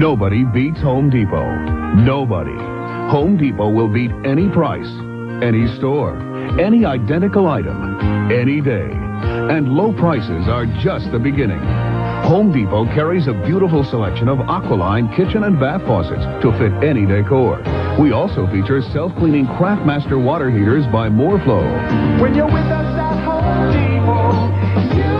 Nobody beats Home Depot. Nobody. Home Depot will beat any price, any store, any identical item, any day. And low prices are just the beginning. Home Depot carries a beautiful selection of Aqualine kitchen and bath faucets to fit any decor. We also feature self-cleaning Craftmaster water heaters by Moreflow. When you're with us at Home Depot, you